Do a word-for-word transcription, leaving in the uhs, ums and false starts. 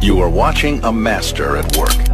You are watching a master at work.